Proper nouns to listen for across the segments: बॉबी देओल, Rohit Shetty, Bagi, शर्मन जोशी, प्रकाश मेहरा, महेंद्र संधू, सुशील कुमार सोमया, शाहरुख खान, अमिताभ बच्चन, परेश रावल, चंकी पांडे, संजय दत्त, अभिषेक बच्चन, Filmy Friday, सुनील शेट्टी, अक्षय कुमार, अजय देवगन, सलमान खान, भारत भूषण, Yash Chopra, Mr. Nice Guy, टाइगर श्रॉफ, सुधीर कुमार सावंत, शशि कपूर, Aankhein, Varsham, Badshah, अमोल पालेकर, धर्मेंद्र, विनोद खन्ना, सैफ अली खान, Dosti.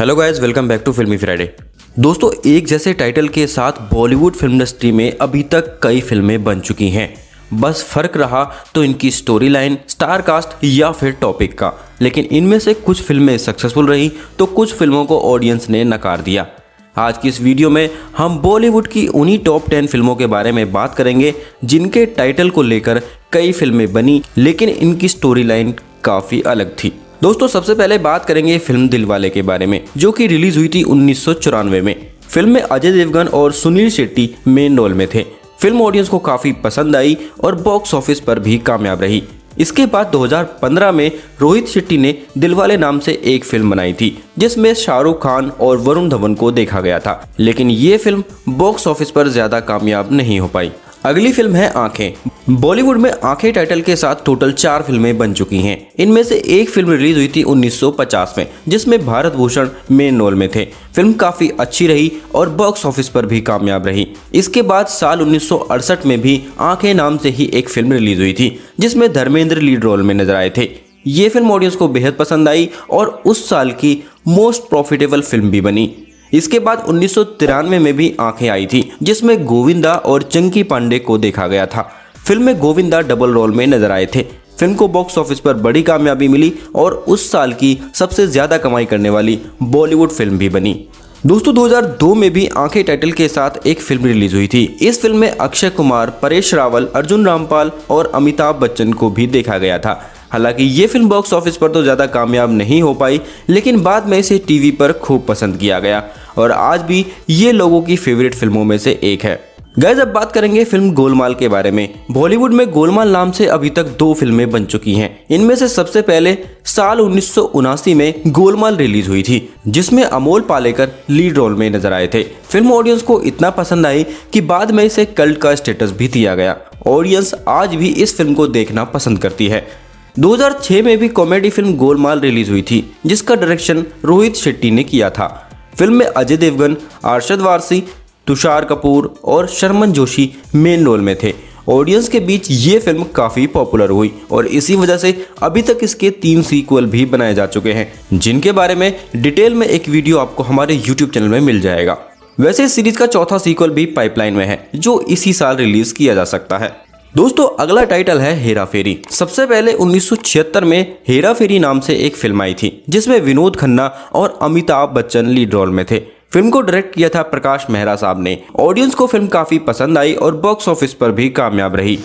Hello guys, welcome back to फिल्मी Friday. दोस्तों, एक जैसे टाइटल के साथ बॉलीवुड फिल्म इंडस्ट्री में अभी तक कई फिल्में बन चुकी हैं, बस फर्क रहा तो इनकी स्टोरी लाइन, स्टार कास्ट या फिर टॉपिक का। लेकिन इनमें से कुछ फिल्में सक्सेसफुल रही तो कुछ फिल्मों को ऑडियंस ने नकार दिया। आज की इस वीडियो में हम बॉलीवुड की उन्हीं टॉप 10 फिल्मों के बारे में बात करेंगे जिनके टाइटल को लेकर कई फिल्में बनी लेकिन इनकी स्टोरी लाइन काफ़ी अलग थी। दोस्तों, सबसे पहले बात करेंगे फिल्म दिलवाले के बारे में, जो कि रिलीज हुई थी 1994 में। फिल्म में अजय देवगन और सुनील शेट्टी मेन रोल में थे। फिल्म ऑडियंस को काफ़ी पसंद आई और बॉक्स ऑफिस पर भी कामयाब रही। इसके बाद 2015 में रोहित शेट्टी ने दिलवाले नाम से एक फिल्म बनाई थी जिसमें शाहरुख खान और वरुण धवन को देखा गया था, लेकिन ये फिल्म बॉक्स ऑफिस पर ज़्यादा कामयाब नहीं हो पाई। अगली फिल्म है आंखें। बॉलीवुड में आंखें टाइटल के साथ टोटल 4 फिल्में बन चुकी हैं। इनमें से एक फिल्म रिलीज हुई थी 1950 में, जिसमें भारत भूषण मेन रोल में थे। फिल्म काफ़ी अच्छी रही और बॉक्स ऑफिस पर भी कामयाब रही। इसके बाद साल 1968 में भी आंखें नाम से ही एक फिल्म रिलीज हुई थी जिसमें धर्मेंद्र लीड रोल में नजर आए थे। ये फिल्म ऑडियंस को बेहद पसंद आई और उस साल की मोस्ट प्रॉफिटेबल फिल्म भी बनी। इसके बाद 1993 में भी आंखें आई थी, जिसमें गोविंदा और चंकी पांडे को देखा गया था। फिल्म में गोविंदा डबल रोल में नजर आए थे। फिल्म को बॉक्स ऑफिस पर बड़ी कामयाबी मिली और उस साल की सबसे ज़्यादा कमाई करने वाली बॉलीवुड फिल्म भी बनी। दोस्तों, 2002 में भी आंखें टाइटल के साथ एक फिल्म रिलीज हुई थी। इस फिल्म में अक्षय कुमार, परेश रावल, अर्जुन रामपाल और अमिताभ बच्चन को भी देखा गया था। हालांकि ये फिल्म बॉक्स ऑफिस पर तो ज़्यादा कामयाब नहीं हो पाई, लेकिन बाद में इसे टीवी पर खूब पसंद किया गया और आज भी ये लोगों की फेवरेट फिल्मों में से एक है। गाइस, अब बात करेंगे फिल्म गोलमाल के बारे में। बॉलीवुड में गोलमाल नाम से अभी तक 2 फिल्में बन चुकी हैं। इनमें से सबसे पहले साल 1979 में गोलमाल रिलीज हुई थी, जिसमें अमोल पालेकर लीड रोल में नजर आए थे। फिल्म ऑडियंस को इतना पसंद आई कि बाद में इसे कल्ट का स्टेटस भी दिया गया। ऑडियंस आज भी इस फिल्म को देखना पसंद करती है। 2006 में भी कॉमेडी फिल्म गोलमाल रिलीज हुई थी, जिसका डायरेक्शन रोहित शेट्टी ने किया था। फिल्म में अजय देवगन, अरशद वारसी, तुषार कपूर और शर्मन जोशी मेन रोल में थे। ऑडियंस के बीच ये फिल्म काफ़ी पॉपुलर हुई और इसी वजह से अभी तक इसके 3 सीक्वल भी बनाए जा चुके हैं, जिनके बारे में डिटेल में एक वीडियो आपको हमारे YouTube चैनल में मिल जाएगा। वैसे इस सीरीज का 4था सीक्वल भी पाइपलाइन में है, जो इसी साल रिलीज किया जा सकता है। दोस्तों, अगला टाइटल है हेरा फेरी। सबसे पहले 1976 में हेरा फेरी नाम से एक फिल्म आई थी, जिसमें विनोद खन्ना और अमिताभ बच्चन लीड रोल में थे। फिल्म को डायरेक्ट किया था प्रकाश मेहरा साहब ने। ऑडियंस को फिल्म काफ़ी पसंद आई और बॉक्स ऑफिस पर भी कामयाब रही।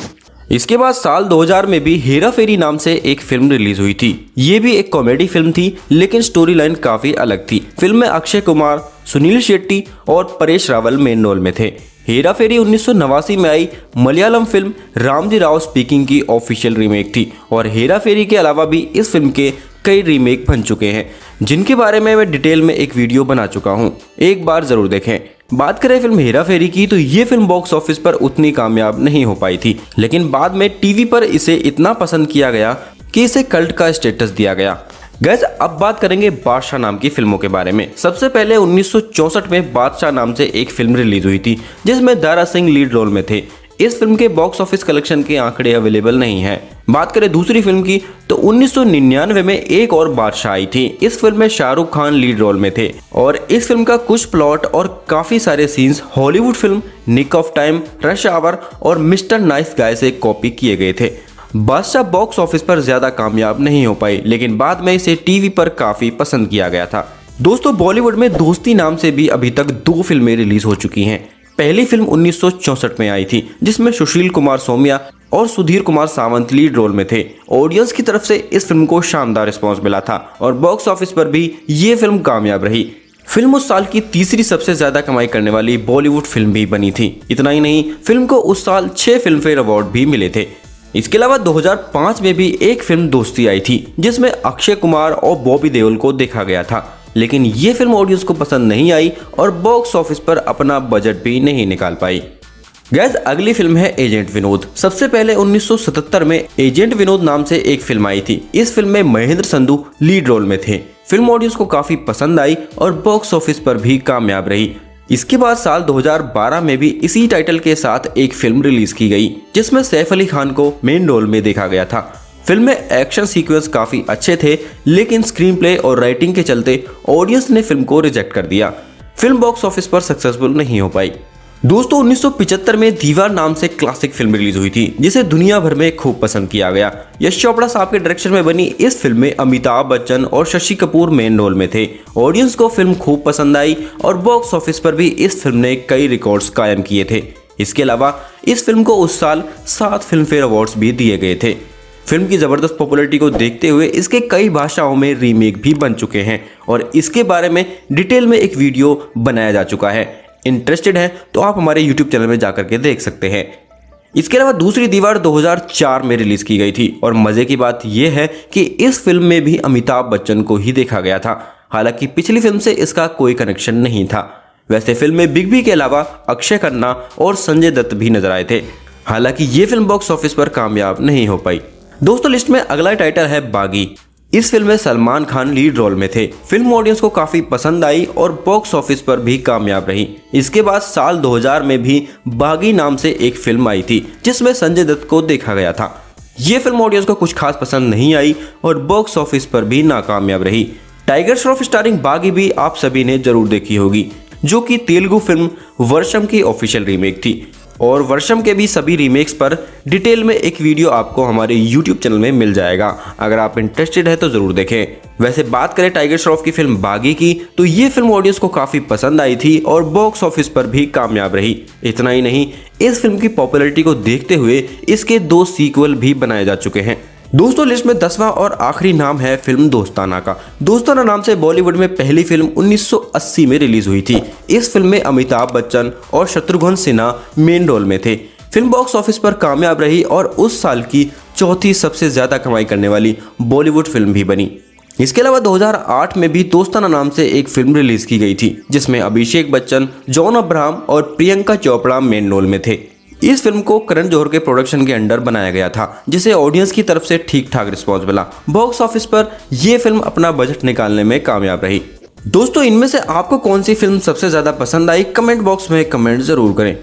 इसके बाद साल 2000 में भी हेरा फेरी नाम से एक फिल्म रिलीज हुई थी। ये भी एक कॉमेडी फिल्म थी, लेकिन स्टोरी लाइन काफ़ी अलग थी। फिल्म में अक्षय कुमार, सुनील शेट्टी और परेश रावल मेन रोल में थे। हेरा फेरी 1989 में आई मलयालम फिल्म रामजी राव स्पीकिंग की ऑफिशियल रीमेक थी और हेरा फेरी के अलावा भी इस फिल्म के कई रीमेक बन चुके हैं, जिनके बारे में मैं डिटेल में एक वीडियो बना चुका हूं, एक बार ज़रूर देखें। बात करें फिल्म हेरा फेरी की, तो ये फिल्म बॉक्स ऑफिस पर उतनी कामयाब नहीं हो पाई थी, लेकिन बाद में टीवी पर इसे इतना पसंद किया गया कि इसे कल्ट का स्टेटस दिया गया। गैस, अब बात करेंगे बादशाह नाम की फिल्मों के बारे में। सबसे पहले 1964 में बादशाह नाम से एक फिल्म रिलीज हुई थी, जिसमें दारा सिंह लीड रोल में थे। इस फिल्म के बॉक्स ऑफिस कलेक्शन के आंकड़े अवेलेबल नहीं हैं। बात करें दूसरी फिल्म की, तो 1999 में एक और बादशाह आई थी। इस फिल्म में शाहरुख खान लीड रोल में थे और इस फिल्म का कुछ प्लॉट और काफ़ी सारे scenes Hollywood film Nick of Time, Rush Hour और मिस्टर नाइस गाय से कॉपी किए गए थे। बादशाह बॉक्स ऑफिस पर ज़्यादा कामयाब नहीं हो पाई, लेकिन बाद में इसे टीवी पर काफ़ी पसंद किया गया था। दोस्तों, बॉलीवुड में दोस्ती नाम से भी अभी तक 2 फिल्में रिलीज हो चुकी हैं। पहली फिल्म 1964 में आई थी, जिसमें सुशील कुमार सोमया और सुधीर कुमार सावंत लीड रोल में थे। ऑडियंस की तरफ से इस फिल्म को शानदार रिस्पॉन्स मिला था और बॉक्स ऑफिस पर भी ये फिल्म कामयाब रही। फिल्म उस साल की तीसरी सबसे ज़्यादा कमाई करने वाली बॉलीवुड फिल्म भी बनी थी। इतना ही नहीं, फिल्म को उस साल 6 फिल्मफेयर अवार्ड भी मिले थे। इसके अलावा 2005 में भी एक फिल्म दोस्ती आई थी, जिसमें अक्षय कुमार और बॉबी देओल को देखा गया था, लेकिन ये फिल्म ऑडियंस को पसंद नहीं आई और बॉक्स ऑफिस पर अपना बजट भी नहीं निकाल पाई। गैस, अगली फिल्म है एजेंट विनोद। सबसे पहले 1977 में एजेंट विनोद नाम से एक फिल्म आई थी। इस फिल्म में महेंद्र संधू लीड रोल में थे। फिल्म ऑडियंस को काफ़ी पसंद आई और बॉक्स ऑफिस पर भी कामयाब रही। इसके बाद साल 2012 में भी इसी टाइटल के साथ एक फिल्म रिलीज की गई, जिसमें सैफ अली खान को मेन रोल में देखा गया था। फिल्म में एक्शन सीक्वेंस काफ़ी अच्छे थे, लेकिन स्क्रीन प्ले और राइटिंग के चलते ऑडियंस ने फिल्म को रिजेक्ट कर दिया। फिल्म बॉक्स ऑफिस पर सक्सेसफुल नहीं हो पाई। दोस्तों 1975 में दीवार नाम से क्लासिक फिल्म रिलीज हुई थी, जिसे दुनिया भर में खूब पसंद किया गया। यश चोपड़ा साहब के डायरेक्शन में बनी इस फिल्म में अमिताभ बच्चन और शशि कपूर मेन रोल में थे। ऑडियंस को फिल्म खूब पसंद आई और बॉक्स ऑफिस पर भी इस फिल्म ने कई रिकॉर्ड्स कायम किए थे। इसके अलावा इस फिल्म को उस साल 7 फिल्म फेयर अवार्ड्स भी दिए गए थे। फिल्म की ज़बरदस्त पॉपुलैरिटी को देखते हुए इसके कई भाषाओं में रीमेक भी बन चुके हैं और इसके बारे में डिटेल में एक वीडियो बनाया जा चुका है। इंटरेस्टेड हैं तो आप हमारे YouTube चैनल में जाकर के देख सकते हैं। इसके अलावा दूसरी दीवार 2004 में रिलीज़ की गई थी और मज़े की बात यह है कि इस फिल्म में भी अमिताभ बच्चन को ही देखा गया था, हालांकि पिछली फिल्म से इसका कोई कनेक्शन नहीं था। वैसे फिल्म में बिग बी के अलावा अक्षय खन्ना और संजय दत्त भी नजर आए थे, हालांकि ये फिल्म बॉक्स ऑफिस पर कामयाब नहीं हो पाई। दोस्तों लिस्ट में अगला टाइटल है बागी। इस फिल्म में सलमान खान लीड रोल में थे। फिल्म ऑडियंस को काफ़ी पसंद आई और बॉक्स ऑफिस पर भी कामयाब रही। इसके बाद साल 2000 में भी बागी नाम से एक फिल्म आई थी, जिसमें संजय दत्त को देखा गया था। ये फिल्म ऑडियंस को कुछ खास पसंद नहीं आई और बॉक्स ऑफिस पर भी नाकामयाब रही। टाइगर श्रॉफ स्टारिंग बागी भी आप सभी ने जरूर देखी होगी, जो कि तेलुगु फिल्म वर्षम की ऑफिशियल रीमेक थी और वर्षम के भी सभी रीमेक्स पर डिटेल में एक वीडियो आपको हमारे YouTube चैनल में मिल जाएगा। अगर आप इंटरेस्टेड है तो ज़रूर देखें। वैसे बात करें टाइगर श्रॉफ की फिल्म बागी की, तो ये फिल्म ऑडियंस को काफ़ी पसंद आई थी और बॉक्स ऑफिस पर भी कामयाब रही। इतना ही नहीं, इस फिल्म की पॉपुलैरिटी को देखते हुए इसके 2 सीक्वल भी बनाए जा चुके हैं। दोस्तों लिस्ट में 10वां और आखिरी नाम है फिल्म दोस्ताना का। दोस्ताना नाम से बॉलीवुड में पहली फिल्म 1980 में रिलीज हुई थी। इस फिल्म में अमिताभ बच्चन और शत्रुघ्न सिन्हा मेन रोल में थे। फिल्म बॉक्स ऑफिस पर कामयाब रही और उस साल की 4थी सबसे ज़्यादा कमाई करने वाली बॉलीवुड फिल्म भी बनी। इसके अलावा 2008 में भी दोस्ताना नाम से एक फिल्म रिलीज की गई थी, जिसमें अभिषेक बच्चन, जॉन अब्राहम और प्रियंका चोपड़ा मेन रोल में थे। इस फिल्म को करण जौहर के प्रोडक्शन के अंडर बनाया गया था, जिसे ऑडियंस की तरफ से ठीक ठाक रिस्पॉन्स मिला। बॉक्स ऑफिस पर यह फिल्म अपना बजट निकालने में कामयाब रही। दोस्तों इनमें से आपको कौन सी फिल्म सबसे ज़्यादा पसंद आई, कमेंट बॉक्स में कमेंट जरूर करें।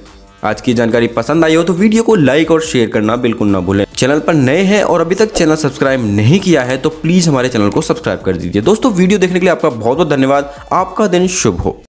आज की जानकारी पसंद आई हो तो वीडियो को लाइक और शेयर करना बिल्कुल ना भूलें। चैनल पर नए हैं और अभी तक चैनल सब्सक्राइब नहीं किया है तो प्लीज़ हमारे चैनल को सब्सक्राइब कर दीजिए। दोस्तों वीडियो देखने के लिए आपका बहुत बहुत धन्यवाद। आपका दिन शुभ हो।